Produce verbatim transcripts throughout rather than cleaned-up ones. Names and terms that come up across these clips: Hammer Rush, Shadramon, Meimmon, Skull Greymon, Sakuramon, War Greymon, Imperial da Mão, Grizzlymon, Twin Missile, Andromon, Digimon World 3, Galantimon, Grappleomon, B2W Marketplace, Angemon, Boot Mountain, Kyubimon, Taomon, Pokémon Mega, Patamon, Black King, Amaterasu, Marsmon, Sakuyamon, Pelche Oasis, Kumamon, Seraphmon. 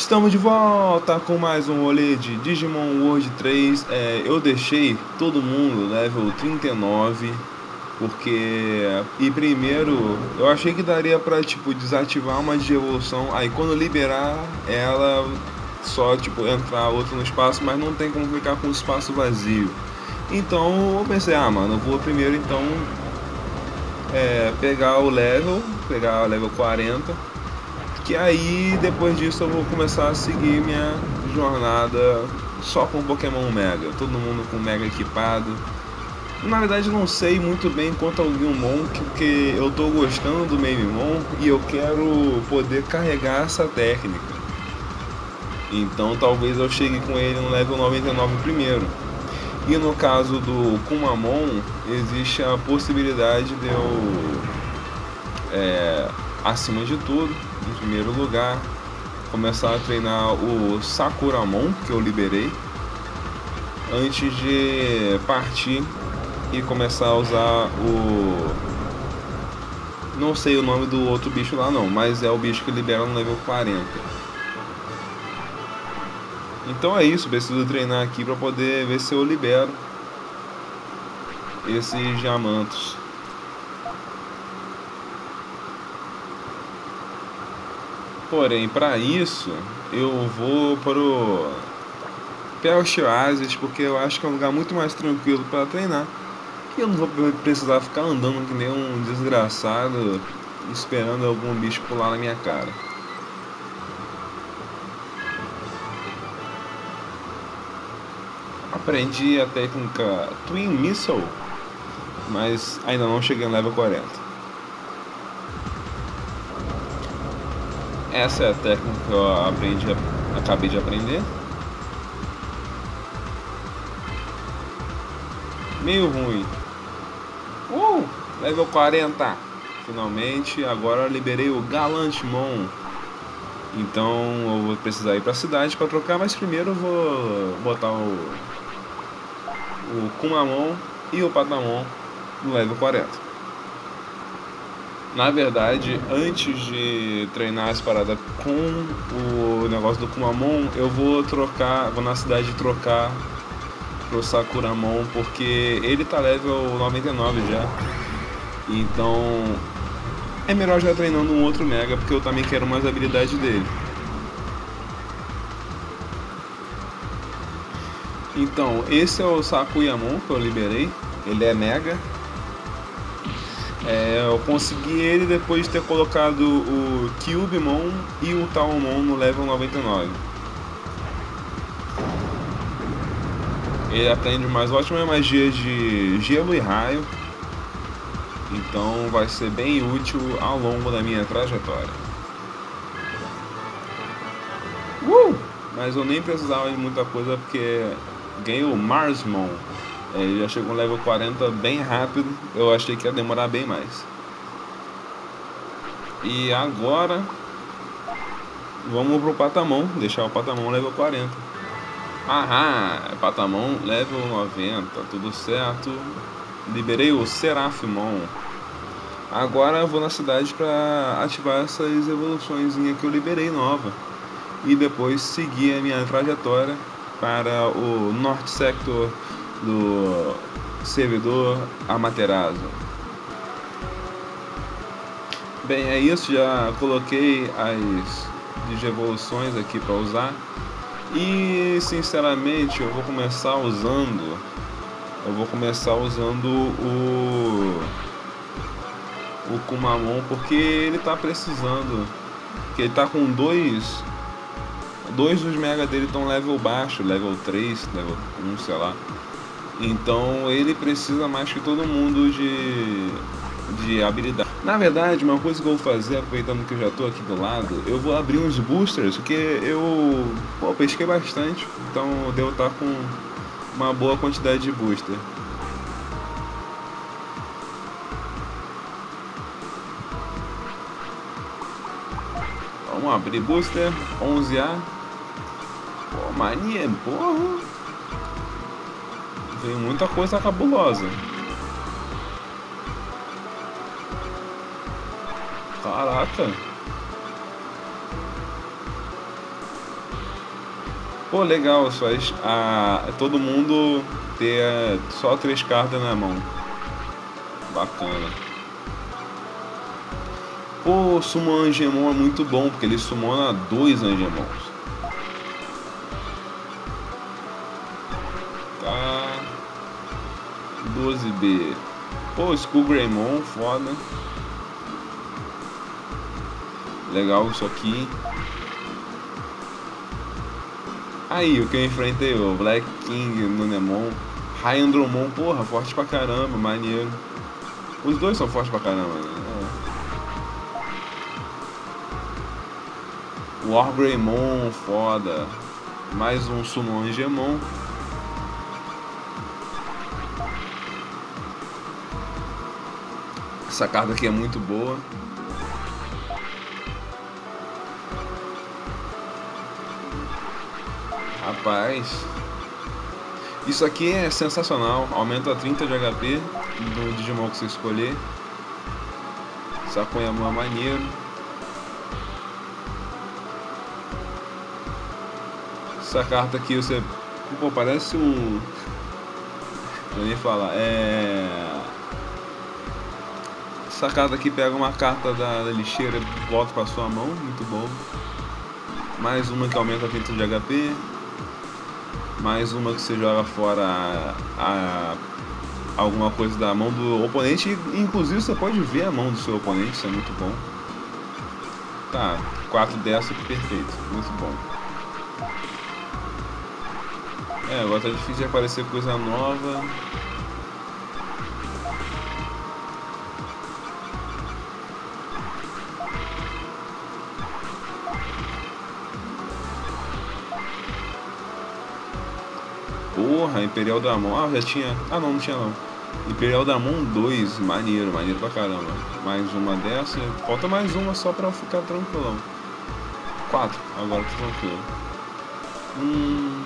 Estamos de volta com mais um rolê de Digimon World três. É, eu deixei todo mundo level trinta e nove, porque... E primeiro, eu achei que daria pra, tipo, desativar uma de evolução, aí quando liberar ela, só, tipo, entrar outro no espaço, mas não tem como ficar com o espaço vazio. Então, eu pensei, ah, mano, eu vou primeiro, então, é, pegar o level, pegar o level quarenta. E aí, depois disso, eu vou começar a seguir minha jornada só com Pokémon Mega. Todo mundo com Mega equipado. Na verdade, não sei muito bem quanto ao Meimmon, porque eu tô gostando do Meimmon e eu quero poder carregar essa técnica. Então, talvez eu chegue com ele no level noventa e nove primeiro. E no caso do Kumamon, existe a possibilidade de eu... É, acima de tudo, em primeiro lugar, começar a treinar o Sakuramon, que eu liberei, antes de partir e começar a usar o... Não sei o nome do outro bicho lá não, mas é o bicho que libera no level quarenta. Então é isso, preciso treinar aqui para poder ver se eu libero esses diamantes. Porém, para isso, eu vou pro Pelche Oasis, porque eu acho que é um lugar muito mais tranquilo para treinar. E eu não vou precisar ficar andando que nem um desgraçado, esperando algum bicho pular na minha cara. Aprendi a técnica Twin Missile, mas ainda não cheguei no level quarenta. Essa é a técnica que eu aprendi, acabei de aprender. Meio ruim. Uh! Level quarenta! Finalmente, agora eu liberei o Galantimon. Então eu vou precisar ir pra cidade pra trocar, mas primeiro eu vou botar o, o Kumamon e o Patamon no level quarenta. Na verdade, antes de treinar as paradas com o negócio do Kumamon, eu vou trocar, vou na cidade trocar pro Sakuramon, porque ele tá level noventa e nove já. Então é melhor já treinando um outro Mega, porque eu também quero mais habilidade dele. Então, esse é o Sakuyamon que eu liberei, ele é Mega. É, eu consegui ele depois de ter colocado o Kyubimon e o Taomon no level noventa e nove. Ele aprende mais ótimas magias de gelo e raio, então vai ser bem útil ao longo da minha trajetória. Uh! Mas eu nem precisava de muita coisa porque ganhei o Marsmon. Ele já chegou no level quarenta bem rápido, eu achei que ia demorar bem mais. E agora vamos pro Patamon, deixar o Patamon level quarenta. Ahá, Patamon level noventa, tudo certo. Liberei o Seraphmon. Agora eu vou na cidade pra ativar essas evoluções que eu liberei nova. E depois seguir a minha trajetória para o Norte Sector do servidor Amaterasu. Bem, é isso, já coloquei as digievoluções aqui para usar. E sinceramente, eu vou começar usando eu vou começar usando o o Kumamon, porque ele tá precisando, que ele tá com dois dois dos mega dele estão level baixo, level três, level um, sei lá. Então ele precisa mais que todo mundo de, de habilidade. Na verdade, uma coisa que eu vou fazer, aproveitando que eu já estou aqui do lado, eu vou abrir uns boosters, porque eu, pô, pesquei bastante, então eu devo estar com uma boa quantidade de booster. Vamos abrir booster, onze A. Pô, mania, porra! Tem muita coisa cabulosa. Caraca. Pô, legal, só a, a, todo mundo ter a, só três cartas na mão. Bacana. Pô, o Summon Angemon é muito bom, porque ele sumona dois Angemons. Tá. doze B. Pô, Skull Greymon, foda. Legal isso aqui. Aí, o que eu enfrentei, o Black King no Nemon, High Andromon, porra, forte pra caramba, maneiro. Os dois são fortes pra caramba, né? É. War Greymon, foda. Mais um Summon Angemon. Essa carta aqui é muito boa. Rapaz, isso aqui é sensacional, aumenta trinta de H P do Digimon que você escolher. Sakuyamon é maneiro. Essa carta aqui você... Pô, parece um... Não ia falar, é... Essa carta aqui pega uma carta da, da lixeira e volta pra sua mão, muito bom. Mais uma que aumenta trinta de H P. Mais uma que você joga fora a, a, alguma coisa da mão do oponente. Inclusive você pode ver a mão do seu oponente, isso é muito bom. Tá, quatro dessa, perfeito, muito bom. É, agora tá difícil de aparecer coisa nova. Porra, Imperial da Mão. Ah, já tinha. Ah, não, não tinha não. Imperial da Mão dois. Maneiro, maneiro pra caramba. Mais uma dessa. Falta mais uma só pra eu ficar tranquilão. Quatro. Agora tô tranquilo. Hum.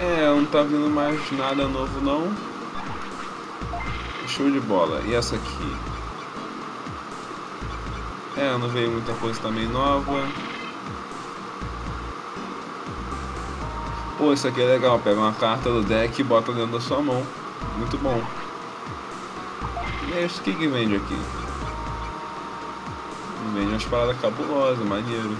É, não tá vindo mais nada novo não. Show de bola. E essa aqui? É, não veio muita coisa também nova. Pô, isso aqui é legal. Pega uma carta do deck e bota dentro da sua mão. Muito bom. E é isso que que vende aqui? Vende umas paradas cabulosas, maneiro.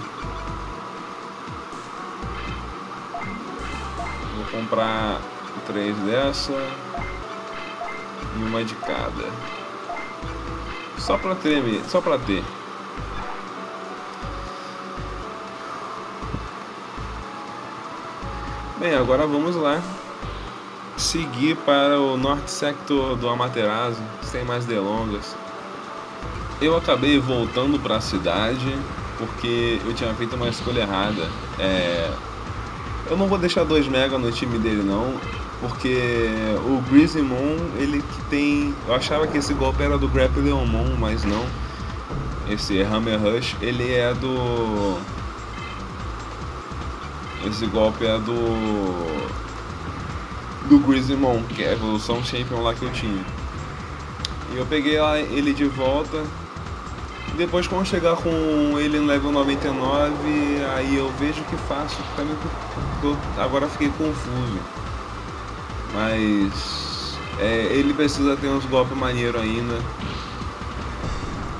Vou comprar três dessa e uma de cada. Só pra ter, só pra ter. Bem, agora vamos lá seguir para o Norte Sector do Amaterasu, sem mais delongas. Eu acabei voltando para a cidade porque eu tinha feito uma escolha errada. É... Eu não vou deixar dois Mega no time dele não, porque o Grizzlymon, ele que tem... Eu achava que esse golpe era do Grappleomon, mas não. Esse Hammer Rush, ele é do... Esse golpe é do... Do Grizzlymon, que é a evolução Champion lá que eu tinha. E eu peguei lá ele de volta. Depois, quando chegar com ele no level noventa e nove, aí eu vejo o que faço. Também tô, agora fiquei confuso. Mas é, ele precisa ter uns golpes maneiros ainda.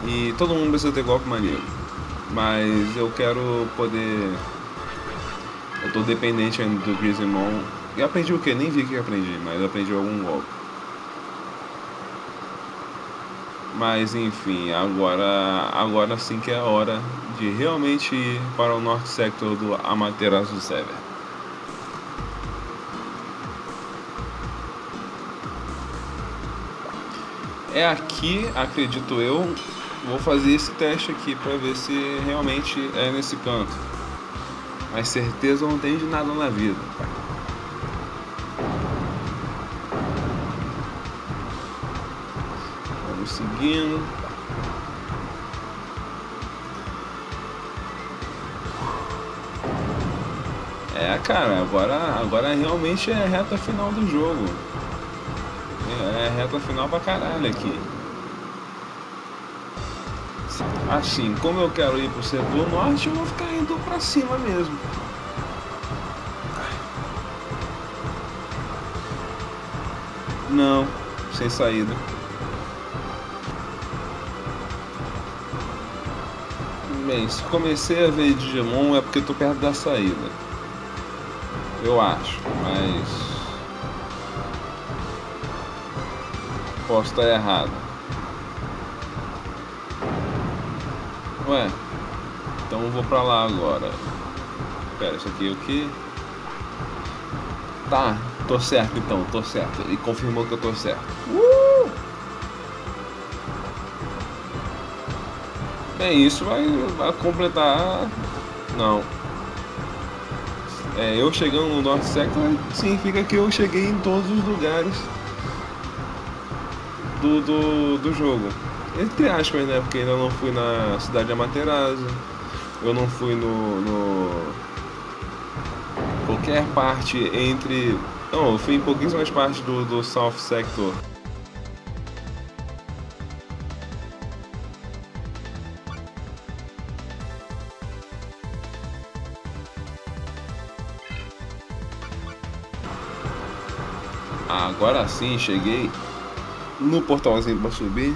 E todo mundo precisa ter golpe maneiro. Mas eu quero poder... Eu tô dependente ainda do Grizzlymon. Eu aprendi o que? Nem vi o que eu aprendi, mas eu aprendi algum golpe. Mas enfim, agora, agora sim que é a hora de realmente ir para o North Sector do Amaterasu Server. É aqui, acredito eu, vou fazer esse teste aqui para ver se realmente é nesse canto. Mas certeza não tem de nada na vida. Seguindo. É, cara, agora, agora realmente é reta final do jogo. É, é reta final pra caralho aqui. Assim, como eu quero ir pro setor norte, eu vou ficar indo pra cima mesmo. Não, sem saída. Bem, se comecei a ver Digimon é porque eu tô perto da saída. Eu acho, mas... posso estar errado. Ué, então eu vou pra lá agora. Pera, isso aqui é o que? Tá, tô certo então, tô certo. E confirmou que eu tô certo. Uh! Bem, isso vai, vai completar... não. É, eu chegando no North Sector significa que eu cheguei em todos os lugares do, do, do jogo. Entre aspas, né? Porque ainda não fui na cidade de Amaterasu. Eu não fui no... no... qualquer parte entre... não, eu fui em pouquíssimas partes do, do South Sector. Agora sim, cheguei no portalzinho para subir.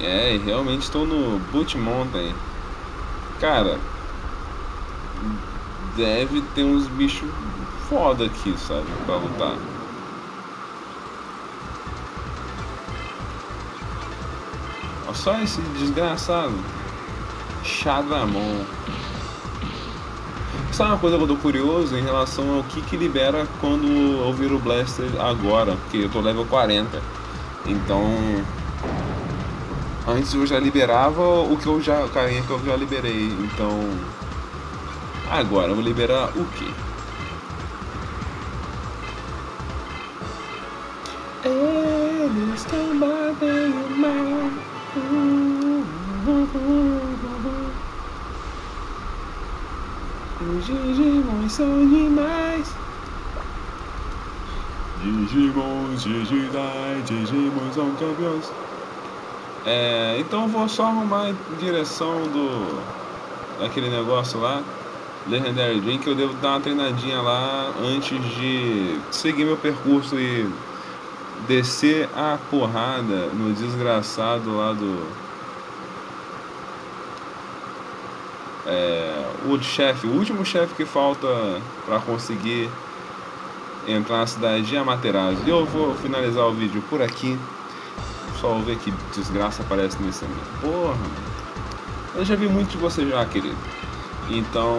É, e realmente estou no Boot Mountain. Cara, deve ter uns bichos foda aqui, sabe, pra lutar. Olha só esse desgraçado Shadramon. Sabe uma coisa que eu tô curioso em relação ao que que libera quando eu viro o Blaster agora? Porque eu tô level quarenta. Então... antes eu já liberava o que eu já... o carinha que eu já liberei, então... agora eu vou liberar o quê? Eles estão batendo o mar. Os Digimons são demais. Digimons digitais, Digimons são campeões. É, então eu vou só arrumar em direção do... daquele negócio lá, Legendary Drink. Eu devo dar uma treinadinha lá antes de seguir meu percurso e descer a porrada no desgraçado lá do... é, o chefe, o último chefe que falta pra conseguir entrar na cidade de Amaterasu. E eu vou finalizar o vídeo por aqui. Só vou ver que desgraça aparece nesse amigo. Porra, eu já vi muito de você já, querido. Então,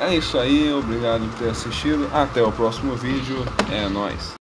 é isso aí. Obrigado por ter assistido. Até o próximo vídeo. É nóis.